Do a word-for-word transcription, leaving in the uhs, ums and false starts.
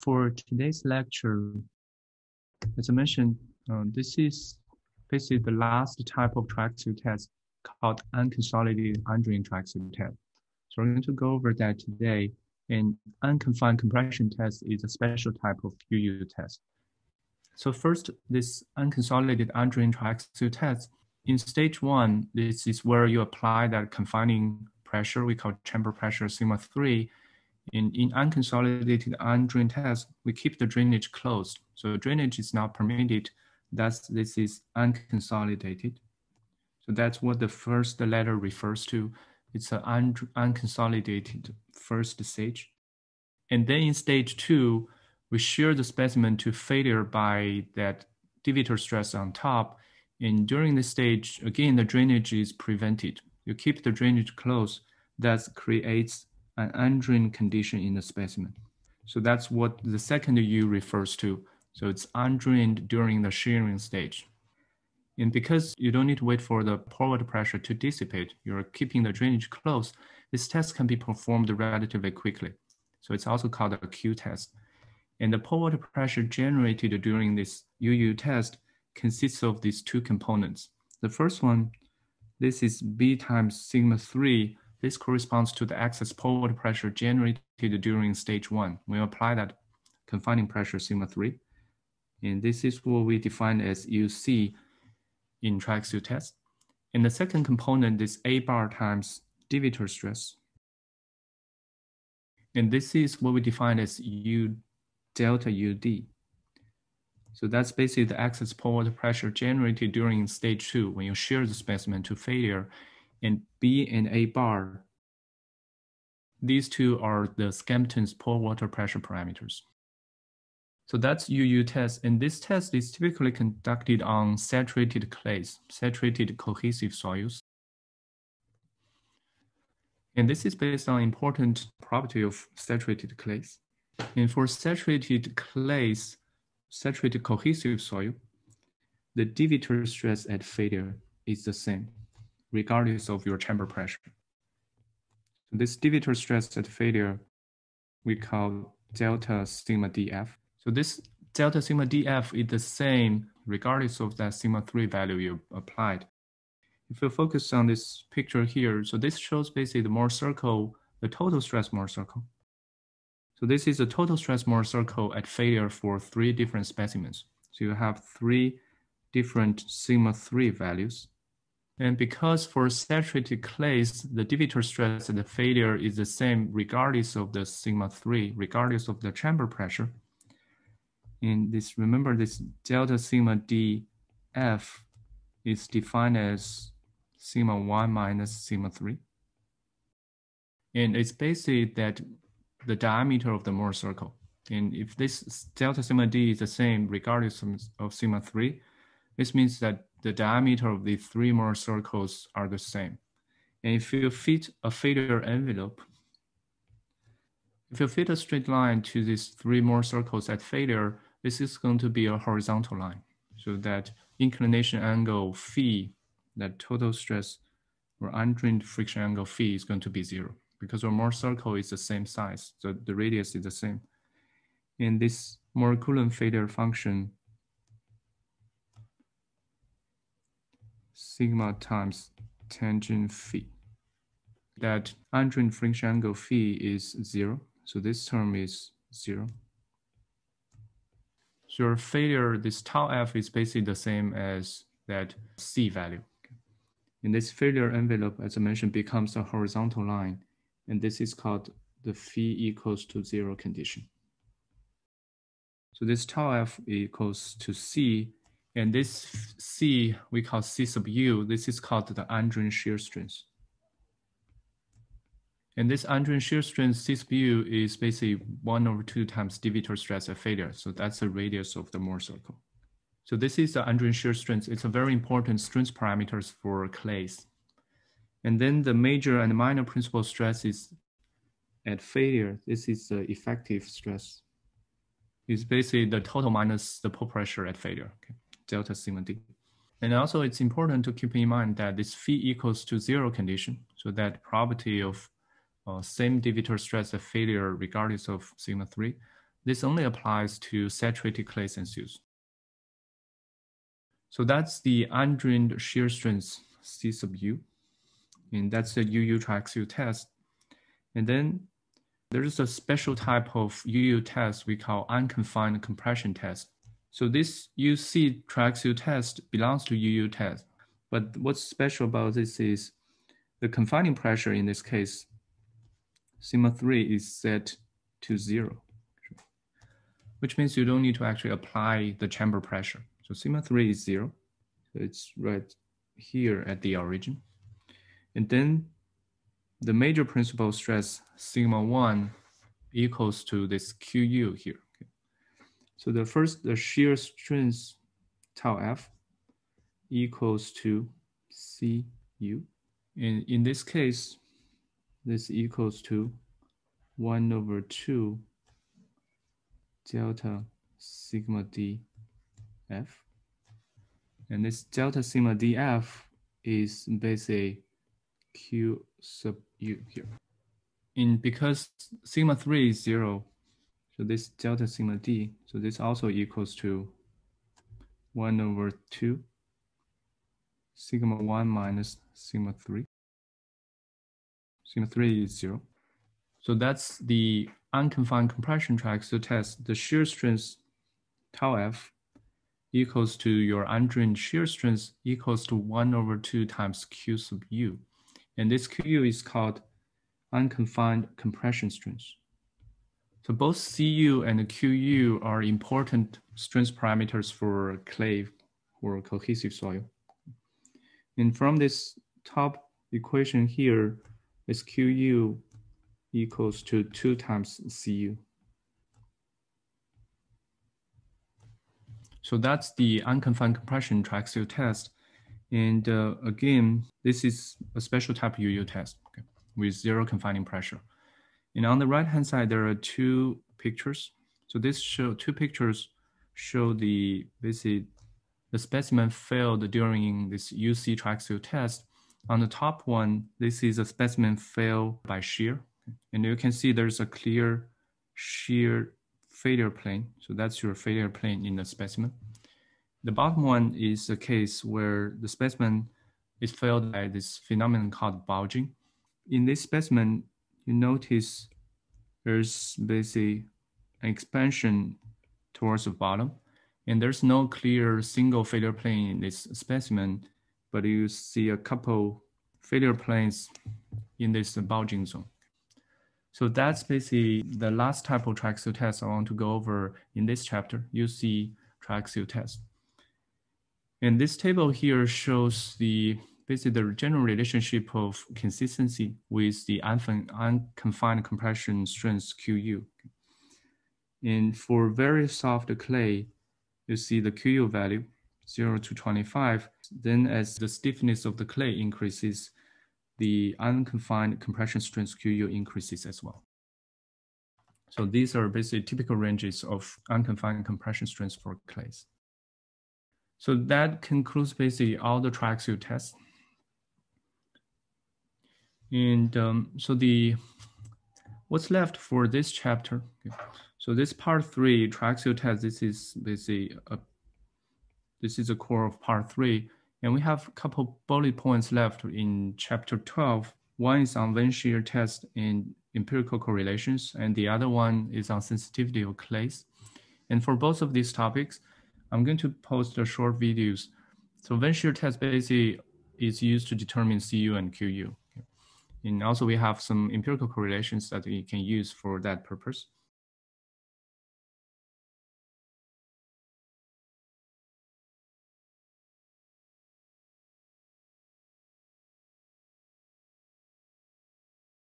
for today's lecture, as I mentioned, um, this is basically the last type of tracksuit test called unconsolidated undrained tracksuit test. So we're going to go over that today. And unconfined compression test is a special type of U U test. So first, this unconsolidated undrained tracksuit test. In stage one, this is where you apply that confining pressure we call chamber pressure sigma three. In, in unconsolidated undrained test, we keep the drainage closed. So drainage is not permitted. Thus, this is unconsolidated. So that's what the first letter refers to. It's an un unconsolidated first stage. And then in stage two, we shear the specimen to failure by that deviator stress on top. And during this stage, again, the drainage is prevented. You keep the drainage closed. That creates an undrained condition in the specimen. So that's what the second U refers to. So it's undrained during the shearing stage. And because you don't need to wait for the pore water pressure to dissipate, you're keeping the drainage closed, this test can be performed relatively quickly. So it's also called a Q test. And the pore water pressure generated during this U U test consists of these two components. The first one, this is B times sigma three. This corresponds to the excess pore water pressure generated during stage one. We apply that confining pressure sigma three. And this is what we define as U C. In tracksuit test. And the second component is A bar times deviator stress. And this is what we define as U delta U D. So that's basically the excess pore water pressure generated during stage two when you shear the specimen to failure. And B and A bar, these two are the Skempton's pore water pressure parameters. So that's U U test, and this test is typically conducted on saturated clays, saturated cohesive soils. And this is based on important property of saturated clays. And for saturated clays, saturated cohesive soil, the deviator stress at failure is the same, regardless of your chamber pressure. So this deviator stress at failure, we call delta sigma D F. So this delta sigma D F is the same regardless of that sigma three value you applied. If you focus on this picture here, so this shows basically the Mohr circle, the total stress Mohr circle. So this is the total stress Mohr circle at failure for three different specimens. So you have three different sigma three values. And because for saturated clays, the deviator stress at the failure is the same regardless of the sigma three, regardless of the chamber pressure. In this, remember this delta sigma D F is defined as sigma one minus sigma three. And it's basically that the diameter of the Mohr circle. And if this delta sigma D is the same regardless of, of sigma three, this means that the diameter of the three Mohr circles are the same. And if you fit a failure envelope, if you fit a straight line to these three Mohr circles at failure, this is going to be a horizontal line. So that inclination angle phi, that total stress or undrained friction angle phi is going to be zero because our Mohr circle is the same size. So the radius is the same. And this Mohr-Coulomb failure function, sigma times tangent phi, that undrained friction angle phi is zero. So this term is zero. So your failure, this tau f is basically the same as that C value. And this failure envelope, as I mentioned, becomes a horizontal line. And this is called the phi equals to zero condition. So this tau f equals to C. And this C we call C sub u. This is called the undrained shear strength. And this undrained shear strength C sub u is basically one over two times deviator stress at failure. So that's the radius of the Mohr circle. So this is the undrained shear strength. It's a very important strength parameters for clays. And then the major and minor principal stress is at failure. This is the effective stress. It's basically the total minus the pore pressure at failure, okay? Delta sigma d. And also it's important to keep in mind that this phi equals to zero condition. So that property of Uh, same deviator stress at failure regardless of sigma three. This only applies to saturated clay sensors. So that's the undrained shear strength C sub U, and that's the U U triaxial test. And then there is a special type of U U test we call unconfined compression test. So this U C triaxial test belongs to U U test, but what's special about this is the confining pressure in this case, sigma three, is set to zero, which means you don't need to actually apply the chamber pressure. So sigma three is zero. It's right here at the origin. And then the major principal stress, sigma one, equals to this Q U here. Okay. So the first, the shear strength tau F equals to C U. And in this case, this equals to one over two delta sigma D F. And this delta sigma D F is basically Q sub U here. And because sigma three is zero, so this delta sigma D, so this also equals to one over two sigma one minus sigma three. Sigma three is zero. So that's the unconfined compression triaxial test. The shear strength tau F equals to your undrained shear strength equals to one over two times Q sub U. And this Q U is called unconfined compression strength. So both C U and Q U are important strength parameters for clay or cohesive soil. And from this top equation here, this Q U equals to two times C U. So that's the unconfined compression triaxial test. And uh, again, this is a special type U U test, okay, with zero confining pressure. And on the right-hand side, there are two pictures. So this show two pictures show the basically the specimen failed during this U C triaxial test. On the top one, this is a specimen fail by shear. And you can see there's a clear shear failure plane. So that's your failure plane in the specimen. The bottom one is a case where the specimen is failed by this phenomenon called bulging. In this specimen, you notice there's basically an expansion towards the bottom, and there's no clear single failure plane in this specimen, but you see a couple failure planes in this bulging zone. So that's basically the last type of triaxial test I want to go over in this chapter, U C triaxial test. And this table here shows the basically the general relationship of consistency with the unconfined compression strength Q U. And for very soft clay, you see the Q U value zero to twenty-five. Then as the stiffness of the clay increases, the unconfined compression strength Q U increases as well. So these are basically typical ranges of unconfined compression strength for clays. So that concludes basically all the triaxial tests. And um, so the, what's left for this chapter? Okay. So this part three triaxial test, this is basically, a, this is the core of part three. And we have a couple bullet points left in chapter twelve. One is on wind shear test and empirical correlations, and the other one is on sensitivity of clays. And for both of these topics, I'm going to post the short videos. So wind shear test basically is used to determine C U and Q U. And also we have some empirical correlations that we can use for that purpose.